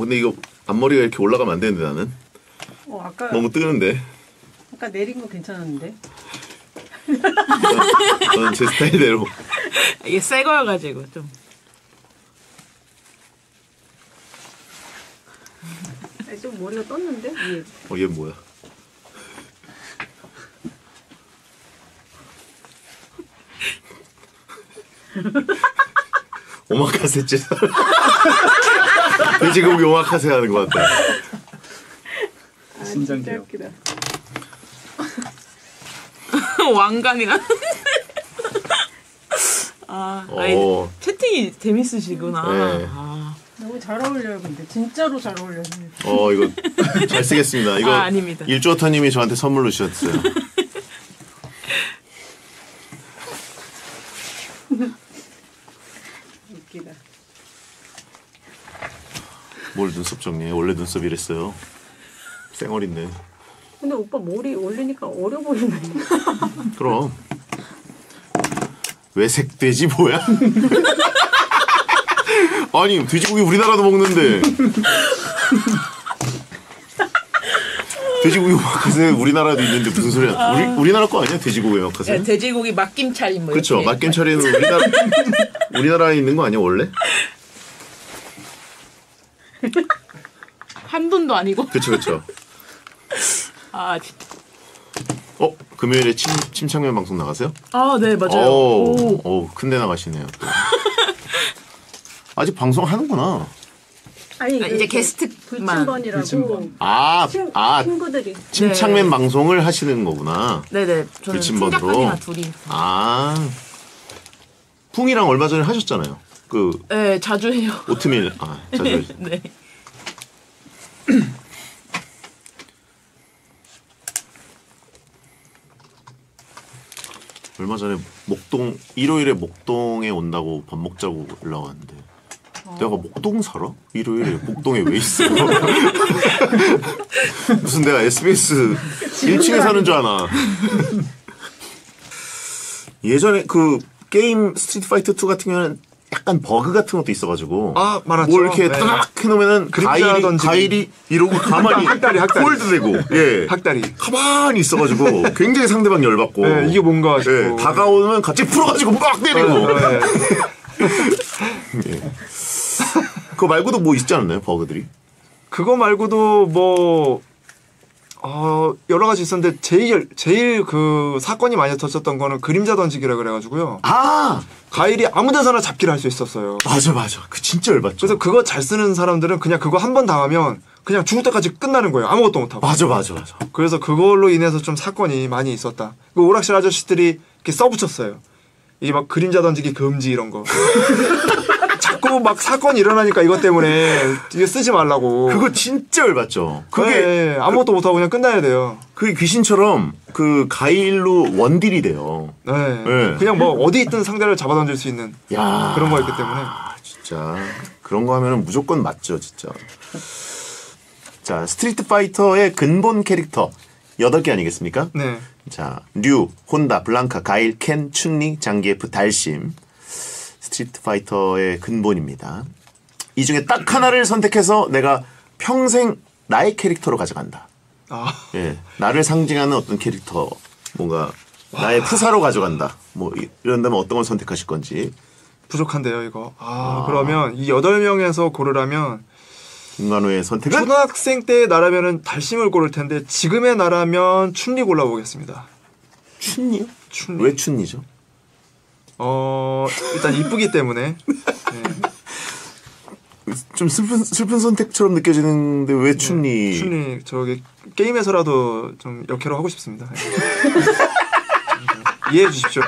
근데 이거 앞머리가 이렇게 올라가면 안 되는데 나는. 아까 너무 뜨는데. 아까 내린 거 괜찮았는데. 저는 제 스타일대로. 이게 새 거여가지고 좀. 좀 머리가 떴는데? 얘. 얘 뭐야? 오마카세 찌. 돼지고기 오마카세 하는 것 같다. 심장 진짜 웃기다. 왕관이라. 아니, 채팅이 재밌으시구나. 네. 너무 잘 어울려요, 근데. 진짜로 잘 어울려요. 이거 잘 쓰겠습니다. 이거 아닙니다. 일조터님이 저한테 선물로 주셨어요. 웃기다. 뭘 눈썹 정리해. 원래 눈썹 이랬어요. 쌩얼인데. 근데 오빠 머리 올리니까 어려 보이네. 그럼. 외색 돼지 뭐야? 아니, 돼지고기 우리나라도 먹는데. 돼지고기 막카세 우리나라도 있는데 무슨 소리야? 우리나라 거 아니야? 돼지고기 막카세? 네, 돼지고기 막김찰인 뭐. 그렇죠. 막김찰이는 우리나라에 있는 거 아니야, 원래? 한돈도 아니고. 그렇죠, 그렇죠. 진짜. 금요일에 침착맨 방송 나가세요? 네, 맞아요. 큰데 나가시네요. 아직 방송하는구나. 아니, 이제 게스트만. 불침번이라고. 친구들이. 침착맨 네. 방송을 하시는 거구나. 네네. 저는 풍작가님이나 둘이. 풍이랑 얼마 전에 하셨잖아요. 네, 자주 해요. 오트밀. 자주 해요. 네. 얼마 전에 목동, 일요일에 목동에 온다고 밥 먹자고 올라왔는데 내가 목동 살아? 일요일에 목동에 왜 있어? 무슨 내가 SBS 1층에 사는 줄 아나. 예전에 게임 스트리트 파이터 2 같은 경우는 약간 버그 같은 것도 있어가지고 많았죠. 뭘 이렇게 딱 해놓으면은 가일이 이러고 가만히 학다리 홀드 되고 학다리 가만히 있어가지고 굉장히 상대방 열받고 이게 뭔가 다가오면 갑자기 풀어가지고 막 때리고 그거 말고도 뭐 있지 않나요? 버그들이? 그거 말고도 뭐 여러 가지 있었는데 제일 사건이 많이 터졌던 거는 그림자 던지기라 그래가지고요. 가일이 아무 데서나 잡기를 할 수 있었어요. 맞아. 진짜 열받죠. 그래서 그거 잘 쓰는 사람들은 그냥 그거 한 번 당하면 그냥 죽을 때까지 끝나는 거예요. 아무것도 못하고. 맞아. 그래서 그걸로 인해서 좀 사건이 많이 있었다. 그 오락실 아저씨들이 이렇게 써붙였어요. 이게 막 그림자 던지기 금지 이런 거. 자꾸 막 사건이 일어나니까 이것 때문에 이거 쓰지 말라고. 그거 진짜 열받죠. 그게 아무것도 못하고 그냥 끝나야 돼요. 그게 귀신처럼 가일로 원딜이 돼요. 네. 그냥 뭐 어디 있든 상대를 잡아던질 수 있는 그런 거였기 때문에. 진짜 그런 거 하면은 무조건 맞죠, 진짜. 자, 스트리트 파이터의 근본 캐릭터 8개 아니겠습니까? 네. 자, 류, 혼다, 블랑카, 가일, 켄, 춘리, 장기예프, 달심. 스트리트 파이터의 근본입니다. 이 중에 딱 하나를 선택해서 내가 평생 나의 캐릭터로 가져간다. 나를 상징하는 어떤 캐릭터, 뭔가 나의 프사로 가져간다. 뭐 이런다면 어떤 걸 선택하실 건지. 부족한데요, 이거. 그러면 이 8명에서 고르라면 김관우의 선택은? 초등학생 때의 나라면 달심을 고를 텐데 지금의 나라면 춘리 골라보겠습니다. 춘리요? 춘리. 왜 춘리죠? 일단 이쁘기 때문에. 좀 슬픈 선택처럼 느껴지는데 왜 춘리? 춘리 저기 게임에서라도 좀 역캐로 하고 싶습니다. 이해해 주십시오.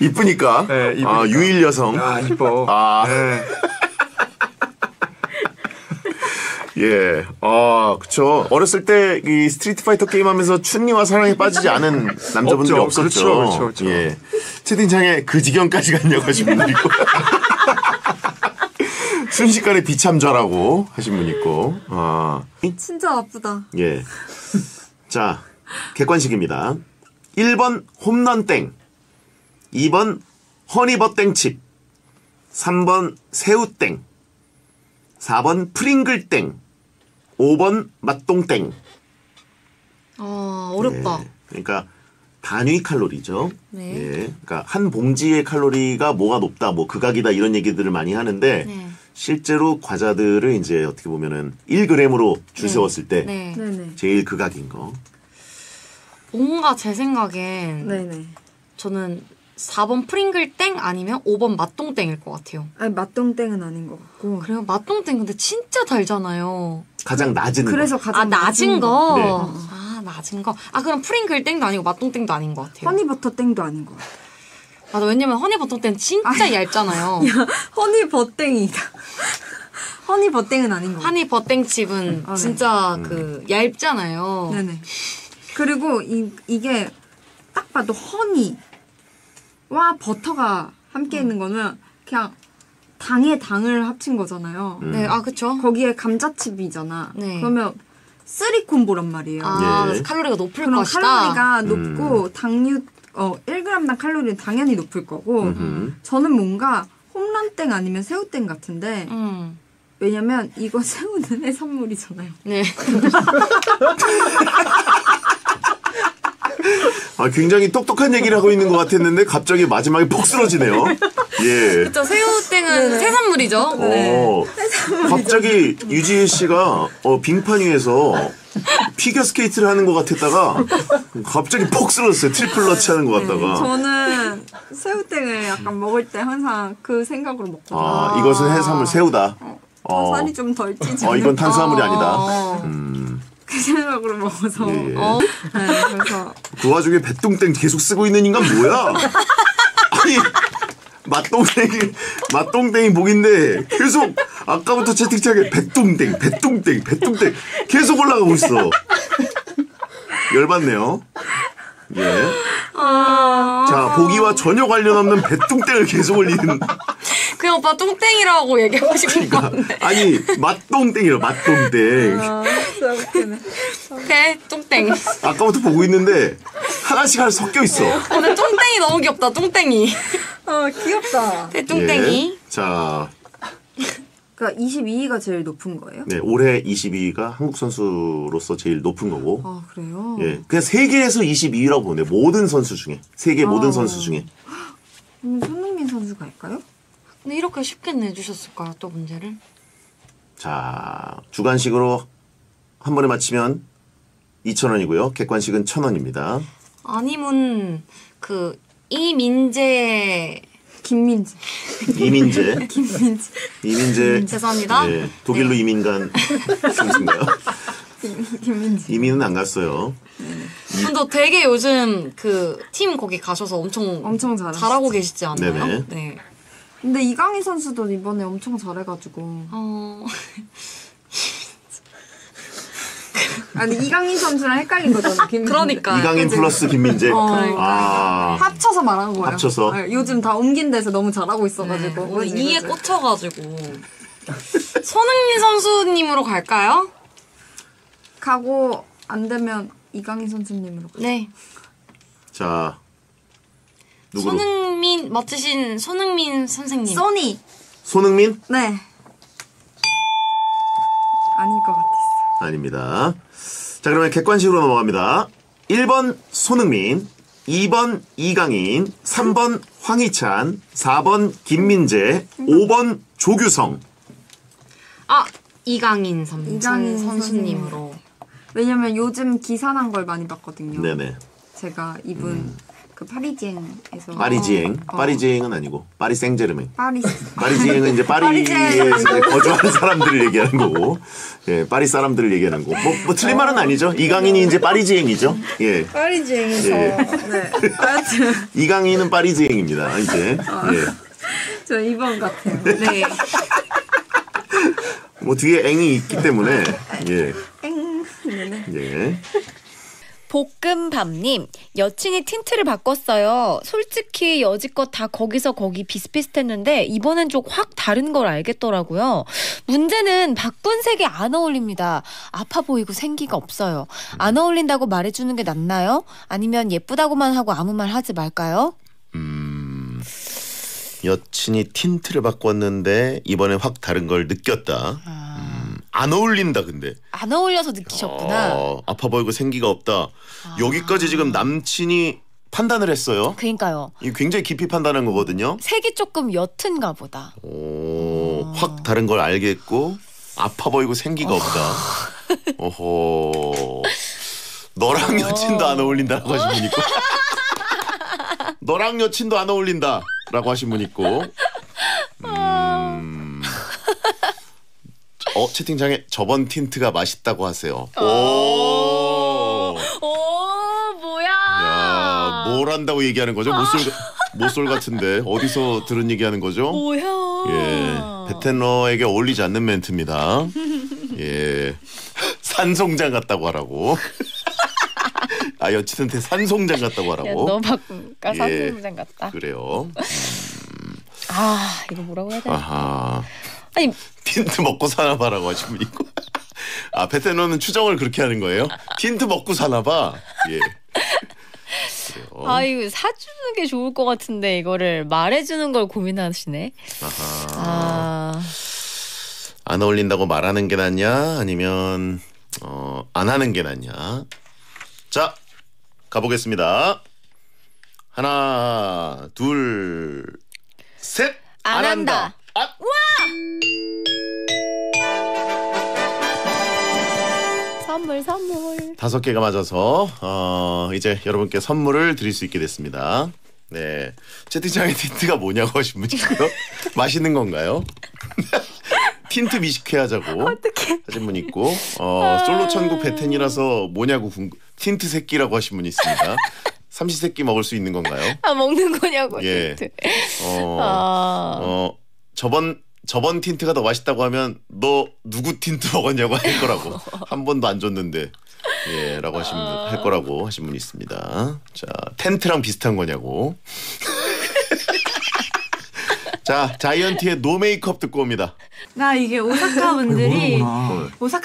이쁘니까. 이쁘니까. 유일 여성. 이뻐. 네. 예, 그쵸. 어렸을 때 이 스트리트 파이터 게임하면서 춘리와 사랑에 빠지지 않은 남자분들이 없었죠. 그렇죠. 예, 채팅창에 그 지경까지 갔냐고 하신 분 있고, 순식간에 비참자라고 하신 분 있고, 진짜 아프다. 예, 자 객관식입니다. 1번 홈런땡, 2번 허니버땡칩, 3번 새우땡, 4번 프링글땡, 5번 맛동땡. 아, 어렵다. 예, 그러니까 단위 칼로리죠. 네. 예, 그러니까 한 봉지의 칼로리가 뭐가 높다, 뭐 극악이다 이런 얘기들을 많이 하는데 네. 실제로 과자들을 이제 어떻게 보면은 1g으로 줄 네. 세웠을 때 네. 제일 극악인 거. 뭔가 제 생각엔 네네. 저는 4번 프링글땡 아니면 5번 맛동땡일 것 같아요. 아니 맛동땡은 아닌 것 같고. 그래요? 맛동땡 근데 진짜 달잖아요. 가장 낮은 그래서 거. 가장 낮은 거. 네. 아 낮은 거. 아 그럼 프링글땡도 아니고 맛동땡도 아닌 것 같아요. 허니버터땡도 아닌 것 같아요. 맞아 왜냐면 허니버터땡 진짜 아니, 얇잖아요. 야, 허니버땡이다. 허니버땡은 아닌 것 같아요. 허니버땡칩은 아, 네. 진짜 그 얇잖아요. 네네. 그리고 이게 딱 봐도 허니와 버터가 함께 있는 거는 그냥 당에 당을 합친 거잖아요. 네, 아 그쵸. 거기에 감자칩이잖아. 네. 그러면 쓰리 콤보란 말이에요. 아, 예. 칼로리가 높을 그럼 것이다. 칼로리가 높고 당류 1g당 칼로리는 당연히 높을 거고 저는 뭔가 홈런땡 아니면 새우땡 같은데 왜냐면 이거 새우는 해산물이잖아요. 네. 아, 굉장히 똑똑한 얘기를 하고 있는 것 같았는데 갑자기 마지막에 퍽 쓰러지네요. 예. 그쵸, 새우땡은 해산물이죠. 네. 갑자기 유지혜 씨가 빙판 위에서 피겨스케이트를 하는 것 같았다가 갑자기 퍽 쓰러졌어요. 트리플러치 하는 것 같다가. 네, 저는 새우땡을 약간 먹을 때 항상 그 생각으로 먹거든요. 아, 이것은 해산물 새우다. 탄산이 좀 덜 찌지. 이건 탄수화물이 아니다. 그 생각으로 먹어서. 예, 예. 네, 그래서. 그 와중에 배똥땡 계속 쓰고 있는 인간 뭐야? 아니, 맛똥땡이 목인데 계속 아까부터 채팅창에 배똥땡 계속 올라가고 있어. 열받네요. 예. 자, 보기와 전혀 관련 없는 배똥땡을 계속 올리는. 그냥 오빠 똥땡이라고 얘기하고 싶은 그러니까, 건데. 아니, 맛똥땡이라고, 맛똥땡. 아, 진짜 웃기네. 배, 똥땡. 아까부터 보고 있는데, 하나씩 섞여 있어. 오늘 똥땡이 너무 귀엽다, 똥땡이. 귀엽다. 배, 똥땡이. 예, 자. 그러니까 22위가 제일 높은 거예요? 네, 올해 22위가 한국 선수로서 제일 높은 거고. 아, 그래요? 예. 그냥 세계에서 22위라고 보는데, 모든 선수 중에. 세계 모든 선수 중에. 손흥민 선수가 할까요? 근데 이렇게 쉽게 내주셨을까요? 또 문제를? 자, 주관식으로 한 번에 맞히면 2,000원이고요. 객관식은 1,000원입니다. 아니면 그 이민재. 죄송합니다. 네, 독일로 네. 이민간 선수인가요? 김민재. 이민은 안 갔어요. 근데 되게 요즘 그 팀 거기 가셔서 엄청 잘하고 계시지 않나요? 네네. 네. 근데 이강인 선수도 이번에 엄청 잘해가지고. 아니 이강인 선수랑 헷갈린 거잖아. 그러니까. 이강인 플러스 김민재. 그러니까. 아. 합쳐서 말한 거예요. 합쳐서. 아, 요즘 다 옮긴 데서 너무 잘하고 있어가지고. 네. 이에 꽂혀가지고. 손흥민 선수님으로 갈까요? 가고 안 되면 이강인 선수님으로. 네. 자. 누구로? 손흥민 멋지신 손흥민 선생님. 소니. 손흥민? 네. 아닌 것 같았어. 아닙니다. 자 그러면 객관식으로 넘어갑니다. 1번 손흥민, 2번 이강인, 3번 황희찬, 4번 김민재, 5번 조규성. 아 이강인 선수님으로. 왜냐면 요즘 기사 난 걸 많이 봤거든요. 네네. 제가 이분. 파리지앵에서 파리지앵은 아니고 파리 생제르맹. 파리지앵은 이제 파리에 거주하는 사람들을 얘기하는 거고, 예 파리 사람들을 얘기하는 거고, 뭐 틀린 말은 아니죠. 이강인이 이제 파리지앵이죠. 예. 파리지앵에서. 예. 네. 이강인은 파리지앵입니다. 이제. 예. 저 2번 같아요. 네. 뭐 뒤에 앵이 있기 때문에 예. 앵. 네네. 예. 볶음밥님, 여친이 틴트를 바꿨어요. 솔직히 여지껏 다 거기서 거기 비슷비슷했는데 이번엔 좀 확 다른 걸 알겠더라고요. 문제는 바꾼 색이 안 어울립니다. 아파 보이고 생기가 없어요. 안 어울린다고 말해주는 게 낫나요? 아니면 예쁘다고만 하고 아무 말 하지 말까요? 여친이 틴트를 바꿨는데 이번엔 확 다른 걸 느꼈다. 안 어울린다. 근데 안 어울려서 느끼셨구나. 아파 보이고 생기가 없다. 여기까지 지금 남친이 판단을 했어요. 그러니까요. 이 굉장히 깊이 판단한 거거든요. 색이 조금 옅은가 보다. 확 다른 걸 알겠고 아파 보이고 생기가 없다. 어허. 너랑 여친도 안 어울린다라고 하신 분 있고 너랑 여친도 안 어울린다라고 하신 분 있고 채팅창에 저번 틴트가 맛있다고 하세요. 오 뭐야. 야, 뭘 안다고 얘기하는 거죠? 모쏠 같은데 어디서 들은 얘기하는 거죠? 뭐야. 예, 베테너에게 어울리지 않는 멘트입니다. 예, 산송장 같다고 하라고. 아, 여친한테 산송장 같다고 하라고. 야, 너 바꾸니까 산송장 같다. 그래요. 아, 이거 뭐라고 해야 되나? 아니, 틴트 먹고 사나 봐라고 하시면 있고. 아, 베테너는 추정을 그렇게 하는 거예요? 틴트 먹고 사나 봐. 예. 아, 이거 사주는 게 좋을 것 같은데 이거를 말해주는 걸 고민하시네. 안 어울린다고 말하는 게 낫냐? 아니면 안 하는 게 낫냐? 자, 가보겠습니다. 하나, 둘, 셋. 안 한다. 아. 와! 선물. 5개가 맞아서 이제 여러분께 선물을 드릴 수 있게 됐습니다. 네, 채팅창에 틴트가 뭐냐고 하신 분이고요. 맛있는 건가요? 틴트 미식회 하자고 하신 분 있고 솔로 천국 베텐이라서 뭐냐고 틴트 새끼라고 하신 분이 있습니다. 삼시세끼 먹을 수 있는 건가요? 아, 먹는 거냐고. 예. 틴트. 저번 틴트가 더 맛있다고 하면 너 누구 틴트 먹었냐고 할 거라고. 한 번도 안 줬는데. 예, 라고 하신 분, 할 거라고 하신 분이 있습니다. 자, 텐트랑 비슷한 거냐고. 자, 자이언티의 노 메이크업 듣고 옵니다. 나 이게 오사카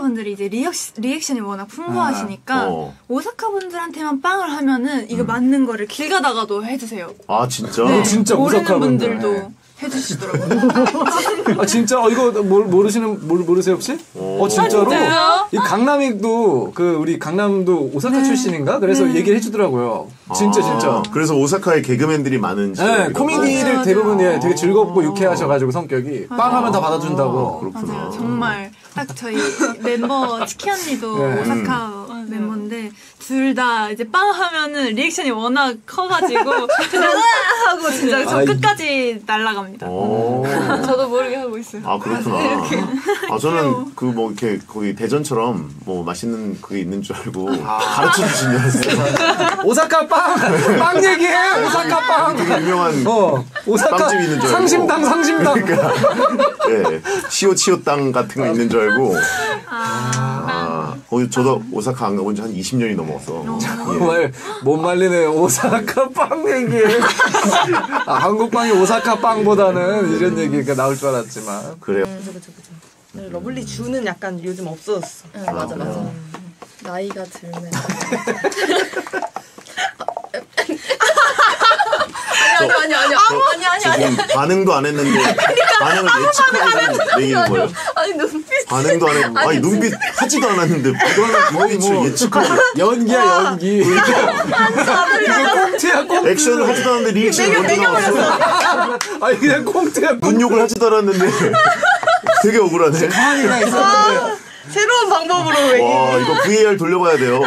분들이 이제 리액션이 워낙 풍부하시니까 오사카 분들한테만 빵을 하면은 이거 맞는 거를 길 가다가도 해주세요. 아, 진짜? 네, 진짜 오사카 분들도 네. 해주시더라고요. 아, 진짜? 이거 모르세요 혹시? 진짜로? 아, 이 강남도 우리 강남도 오사카 출신인가? 그래서 얘기를 해주더라고요. 진짜. 그래서 오사카에 개그맨들이 많은지. 네, 코미디를 맞아. 대부분 예, 되게 즐겁고 유쾌하셔가지고 성격이 빵하면 다 받아준다고. 그렇구나. 맞아요. 정말 딱 저희 멤버 치키 언니도 네. 오사카 멤버인데 둘 다 이제 빵 하면은 리액션이 워낙 커가지고 하고 진짜 저 끝까지 날아갑니다. 저도 모르게 하고 있어요. 아, 그렇구나. 아, 저는 그 뭐 이렇게 거기 대전처럼 뭐 맛있는 그게 있는 줄 알고 가르쳐 주신 줄 알았어요. 오사카 빵 얘기해. 오사카 빵 되게 유명한 오사카 빵집 있는 줄 알고 상심당. 그러니까 예, 시오치오 땅 같은 거 있는 줄 알고. 저도 오사카 안 가본 지 한 20년이 넘어서. 정말 못 말리네. 오사카 빵 얘기. 한국 빵이 오사카 빵보다는 이런 얘기가 나올 줄 알았지만. 그래요. 그쵸. 러블리즈는 약간 요즘 없어졌어. 네, 맞아. 나이가 들면. 아니. 지금 반응도 안 했는데 반응을 예측하고 얘기한 거예요? 아니, 눈빛. 반응도 안 했고. 아니, 눈빛 하지도 않았는데 눈빛을 예측하고. 연기야. 이거 꽁트야. 액션을 하지도 않았는데 리액션이 먼저 나왔어. 아니, 그냥 꽁트야. 눈욕을 하지도 않았는데 되게 억울하네. 가만히 나 있었는데. 새로운 방법으로 왜 이거 VAR 돌려봐야 돼요.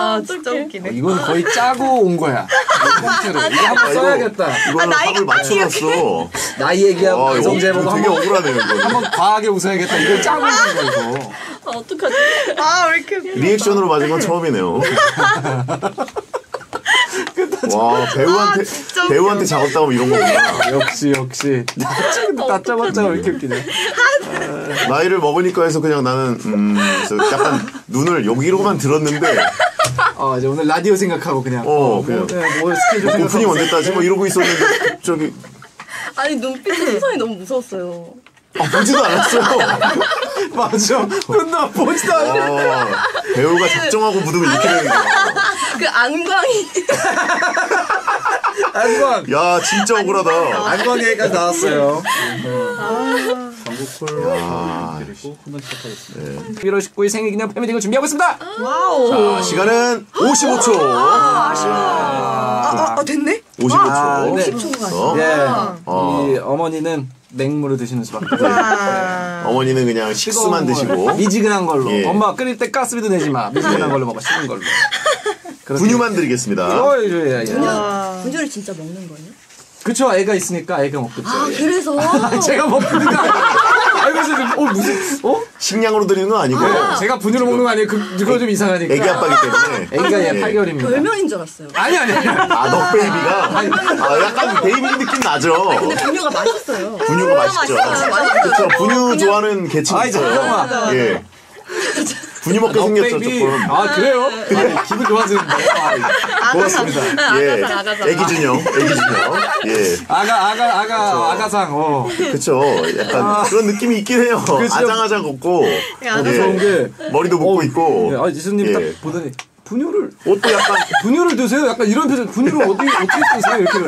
아, 진짜 웃기네. 이건 거의 짜고 온 거야. 이거 한번 써야겠다. 이거는 합을 맞춰놨어. 나이 얘기하고 가성제보고 되게 억울하네요. 한번 과하게 웃어야겠다. 이걸 짜고 온 거야. 어떡하지? 왜 이렇게 리액션으로 맞은 건 처음이네요. 와, 배우한테 작업 따고 이런 거구나. 역시. 따짜봤자 왜 이렇게 웃기네. 나이를 먹으니까 해서 그냥 나는 약간 눈을 여기로만 들었는데. 이제 오늘 라디오 생각하고 그냥. 그냥 스케줄 생각하고. 오프닝 언제 따지? 뭐 이러고 있었는데 저기. 아니, 눈빛 표정이 너무 무서웠어요. 보지도 않았어요. 맞아. 끝나 보지도 않았는데. 배우가 작정하고 묻으면 이렇게 되는 거야. 그 안광이 안광. 야 진짜 억울하다. 안광 얘기까지 나왔어요. 광고 콜 코너 시작하겠습니다. 11월 19일 생일기념 팬미팅을 준비하고 있습니다. 와우. 자 시간은 55초. 아쉽다. 됐네. 55초. 네. 이 어머니는 맹물을 드시는 수밖에. 어머니는 그냥 식수만 드시고 미지근한 걸로. 예. 엄마 끓일 때 가스비도 내지 마. 미지근한 걸로 먹어. 식은 걸로. 분유만 드리겠습니다. 분유를 진짜 먹는 거예요? 그쵸. 애가 있으니까 애가 먹겠죠. 아 그래서? 제가 먹는 거 아니에요. 무슨? 식량으로 드리는 건 아니고 제가 분유를 먹는 거 아니에요. 그거 좀 이상하니까. 애기 아빠기 때문에. 애기가 얘 8개월입니다. 별명인 줄 알았어요. 아니. 아 너 베이비가? 아 약간 베이비 느낌 나죠? 근데 분유가 맛있어요. 분유가 맛있죠. 그쵸. 분유 좋아하는 계층이 있어요. 예. 분유 먹게 생겼죠 조금. 아 그래요? 기분 좋아지는데. 고맙습니다. 예, 아기 준영. 예, 아가상. 그렇죠. 약간 그런 느낌이 있긴 해요. 아장아장 걷고. 좋은 게 머리도 묶고 있고. 아 이수님 딱 보더니 분유를 옷도 약간 분유를 드세요. 약간 이런 표정. 분유를 어떻게 드세요? 이렇게.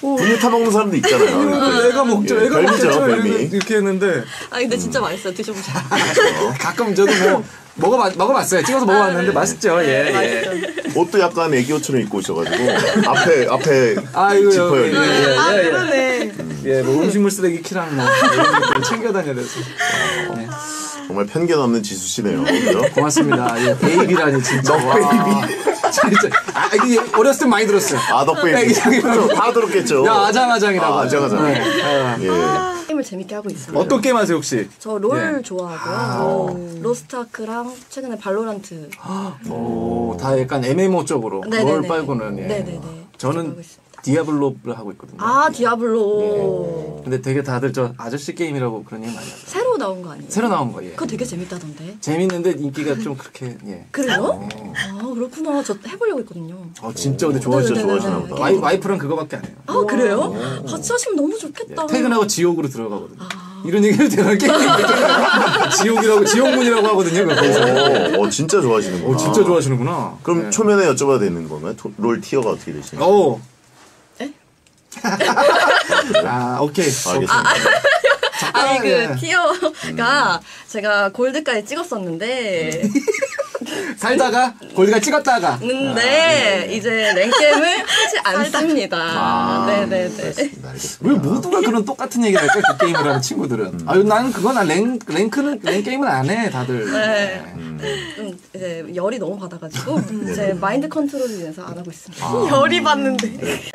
분유 타먹는 사람도 있잖아요. 애가 먹죠. 애가 먹죠. 이렇게 했는데. 아 근데 진짜 맛있어요. 드셔보세요. 가끔 저도 뭐. 먹어봤어요. 찍어서 먹어봤는데 맛있죠. 예. 옷도 약간 애기옷처럼 입고 오셔가지고 앞에 지퍼요. 그러네. 예, 뭐 음식물 쓰레기 키랑 뭐 이런 것들 챙겨다녀야 돼서. 정말 편견 없는 지수 씨네요. 고맙습니다. 예, 베이비라니 진짜. 너 베이비. 진짜. 아, 이게 어렸을 때 많이 들었어요. 아, 너 베이비. 다 들었겠죠. 야, 아장아장이라고. 아장아장. 게임을 재밌게 하고 있어요. 어떤 게임 하세요 혹시? 저 롤 좋아하고요. 로스트아크랑 최근에 발로란트. 오, 다 약간 MMO 쪽으로. 네네네. 롤 빼고는. 예. 네네네. 저는 디아블로를 하고 있거든요. 아 디아블로. 예. 근데 되게 다들 저 아저씨 게임이라고 그런 얘기 많이 하죠. 새로 나온 거 아니에요? 새로 나온 거. 예. 그거 되게 재밌다던데. 재밌는데 인기가 좀 그렇게. 예. 그래요? 아 그렇구나. 저 해보려고 했거든요. 아 진짜 근데 좋아하시나 보다. 와이프랑 그거밖에 안 해요. 아 그래요? 같이 하시면 너무 좋겠다. 예. 퇴근하고 지옥으로 들어가거든요. 이런 얘기를 제가 게임인데 지옥이라고 지옥문이라고 하거든요. 진짜 좋아하시는구나. 진짜 좋아하시는구나. 그럼 네. 초면에 여쭤봐도 되는 건가요? 롤 티어가 어떻게 되시나요? 아 오케이. 알겠습니다. 아니 그 티어가 제가 골드까지 찍었었는데 살다가 골드까지 찍었다가 근데 이제 랭겜을 하지 않습니다. 네네네. 왜 모두가 그런 똑같은 얘기를 할까? 그 게임을 하는 친구들은. 아유 난 그거 난 랭크는 랭게임은 안 해 다들. 네. 좀 이제 열이 너무 받아가지고 이제 마인드 컨트롤을 위해서 안 하고 있습니다. 열이 받는데.